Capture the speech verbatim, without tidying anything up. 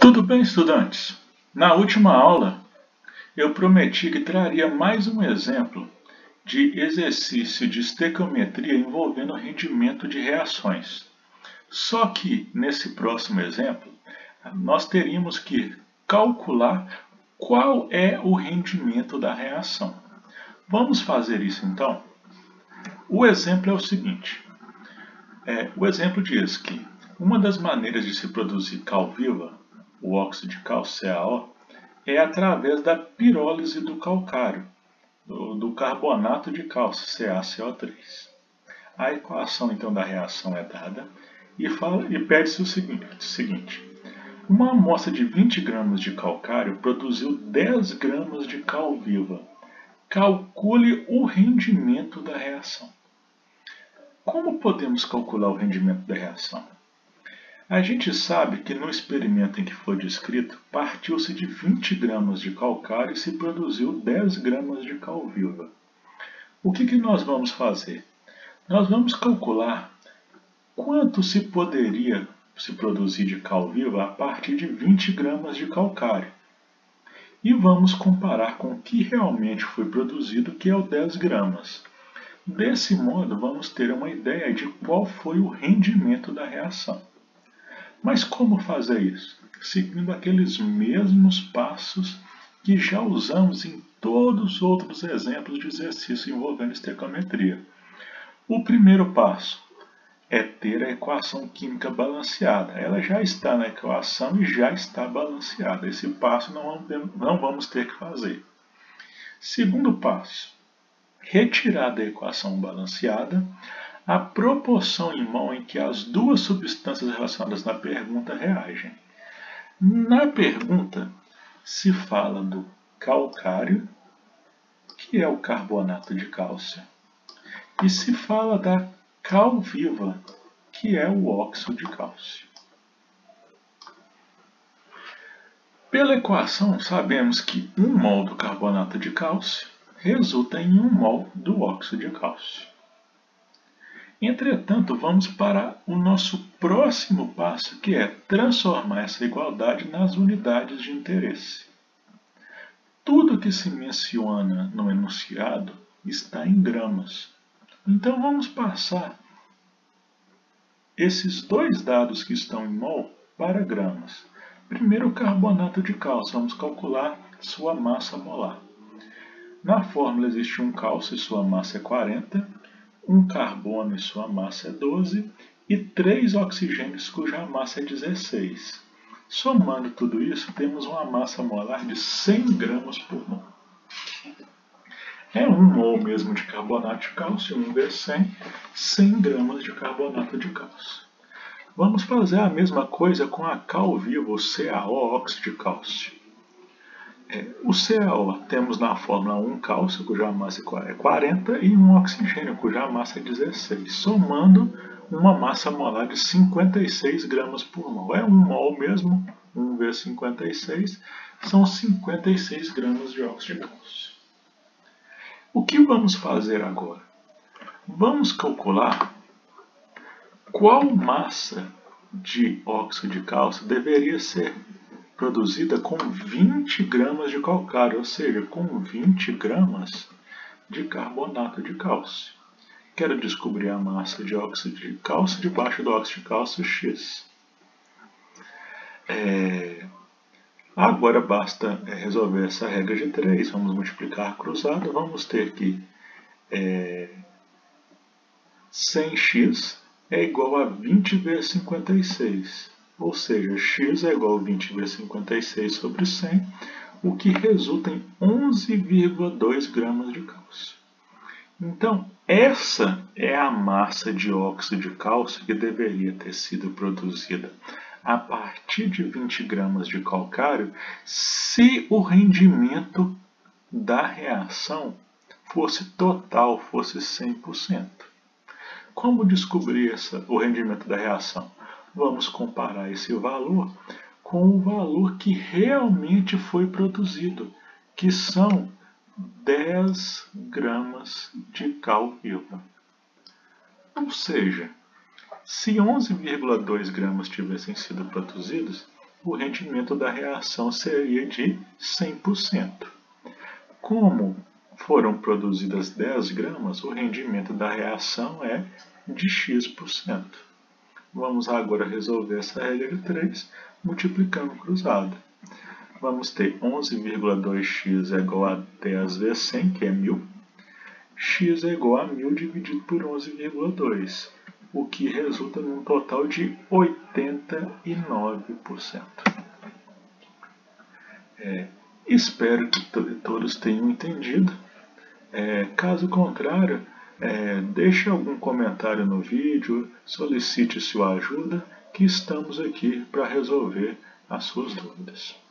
Tudo bem, estudantes? Na última aula, eu prometi que traria mais um exemplo de exercício de estequiometria envolvendo rendimento de reações. Só que, nesse próximo exemplo, nós teríamos que calcular qual é o rendimento da reação. Vamos fazer isso, então? O exemplo é o seguinte. É, o exemplo diz que uma das maneiras de se produzir cal viva, o óxido de cal, C A O, é através da pirólise do calcário, do, do carbonato de cálcio, C a C O três. A equação, então, da reação é dada e, e pede-se o seguinte, seguinte. Uma amostra de vinte gramas de calcário produziu dez gramas de cal viva. Calcule o rendimento da reação. Como podemos calcular o rendimento da reação? A gente sabe que no experimento em que foi descrito, partiu-se de vinte gramas de calcário e se produziu dez gramas de cal viva. O que que nós vamos fazer? Nós vamos calcular quanto se poderia se produzir de cal viva a partir de vinte gramas de calcário. E vamos comparar com o que realmente foi produzido, que é o dez gramas. Desse modo, vamos ter uma ideia de qual foi o rendimento da reação. Mas como fazer isso? Seguindo aqueles mesmos passos que já usamos em todos os outros exemplos de exercício envolvendo estequiometria. O primeiro passo é ter a equação química balanceada. Ela já está na equação e já está balanceada. Esse passo não vamos ter que fazer. Segundo passo, retirar da equação balanceada a proporção em mol em que as duas substâncias relacionadas na pergunta reagem. Na pergunta, se fala do calcário, que é o carbonato de cálcio, e se fala da cal viva, que é o óxido de cálcio. Pela equação, sabemos que um mol do carbonato de cálcio resulta em um mol do óxido de cálcio. Entretanto, vamos para o nosso próximo passo, que é transformar essa igualdade nas unidades de interesse. Tudo que se menciona no enunciado está em gramas. Então, vamos passar esses dois dados que estão em mol para gramas. Primeiro, o carbonato de cálcio. Vamos calcular sua massa molar. Na fórmula existe um cálcio e sua massa é quarenta, um carbono e sua massa é doze e três oxigênios cuja massa é dezesseis. Somando tudo isso, temos uma massa molar de cem gramas por mol. É um mol mesmo de carbonato de cálcio, um vezes cem, cem gramas de carbonato de cálcio. Vamos fazer a mesma coisa com a cal viva, o C A O, óxido de cálcio. É, o C A O temos na fórmula um cálcio, cuja massa é quarenta, e um oxigênio, cuja massa é dezesseis, somando uma massa molar de cinquenta e seis gramas por mol. É um mol mesmo, um vezes cinquenta e seis, são cinquenta e seis gramas de óxido de cálcio. O que vamos fazer agora? Vamos calcular qual massa de óxido de cálcio deveria ser produzida com vinte gramas de calcário, ou seja, com vinte gramas de carbonato de cálcio. Quero descobrir a massa de óxido de cálcio debaixo do óxido de cálcio X. É... Agora basta resolver essa regra de três, vamos multiplicar cruzado, vamos ter que é, cem x é igual a vinte vezes cinquenta e seis, ou seja, x é igual a vinte vezes cinquenta e seis sobre cem, o que resulta em onze vírgula dois gramas de cálcio. Então, essa é a massa de óxido de cálcio que deveria ter sido produzida a partir de vinte gramas de calcário, se o rendimento da reação fosse total, fosse cem por cento. Como descobrir essa, o rendimento da reação? Vamos comparar esse valor com o valor que realmente foi produzido, que são dez gramas de cal viva. Ou seja, Se onze vírgula dois gramas tivessem sido produzidos, o rendimento da reação seria de cem por cento. Como foram produzidas dez gramas, o rendimento da reação é de X por cento. Vamos agora resolver essa regra três multiplicando cruzada. Vamos ter onze vírgula dois x é igual a dez vezes cem, que é mil. X é igual a mil dividido por onze vírgula dois, o que resulta num total de oitenta e nove por cento. É, espero que todos tenham entendido. É, caso contrário, é, deixe algum comentário no vídeo, solicite sua ajuda, que estamos aqui para resolver as suas dúvidas.